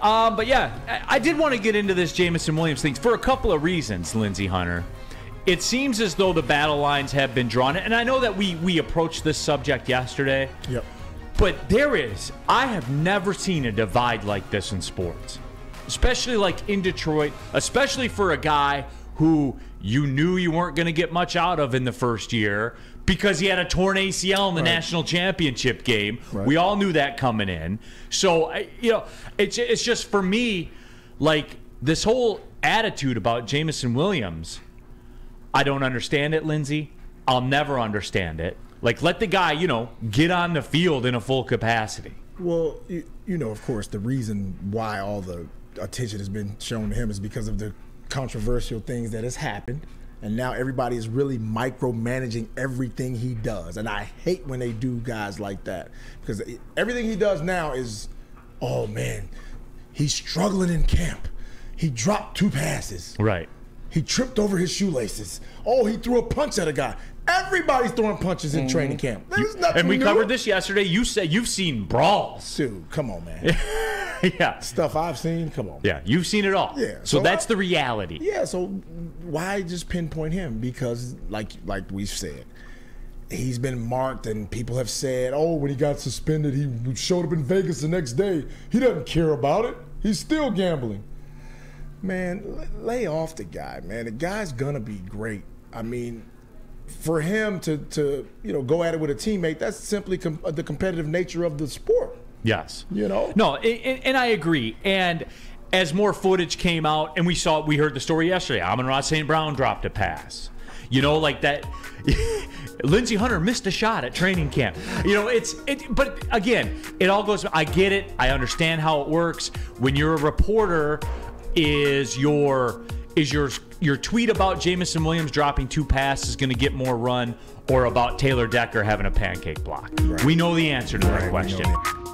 But yeah, I did want to get into this Jameson Williams thing for a couple of reasons, Lindsey Hunter. It seems as though the battle lines have been drawn. And I know that we approached this subject yesterday. Yep. But I have never seen a divide like this in sports, especially like in Detroit, especially for a guy who you knew you weren't going to get much out of in the first year because he had a torn ACL in the national championship game. Right. We all knew that coming in. So, you know, it's just for me, like this whole attitude about Jameson Williams, I don't understand it, Lindsey. I'll never understand it. Like, let the guy, you know, get on the field in a full capacity. Well, you know, of course, the reason why all the attention has been shown to him is because of the controversial things that has happened. And now everybody is really micromanaging everything he does. And I hate when they do guys like that, because everything he does now is, oh, man, he's struggling in camp. He dropped 2 passes. Right. He tripped over his shoelaces. Oh, he threw a punch at a guy. Everybody's throwing punches in training camp. There's nothing new. We covered this yesterday. You said you've seen brawls. Dude, come on, man. Yeah. Stuff I've seen, come on. Yeah, you've seen it all. Yeah. So that's the reality. Yeah, so why just pinpoint him? Because like we've said, he's been marked, and people have said, oh, when he got suspended, he showed up in Vegas the next day. He doesn't care about it. He's still gambling. Man, lay off the guy, man. The guy's gonna be great. I mean, for him to you know, go at it with a teammate, that's simply the competitive nature of the sport. Yes. You know? No, and I agree. And as more footage came out, and we heard the story yesterday, Amon-Ra St. Brown dropped a pass. You know, like that. Lindsey Hunter missed a shot at training camp. You know, but again, it all goes, I get it. I understand how it works. When you're a reporter, is your tweet about Jameson Williams dropping 2 passes going to get more run, or about Taylor Decker having a pancake block? Right. We know the answer to that question.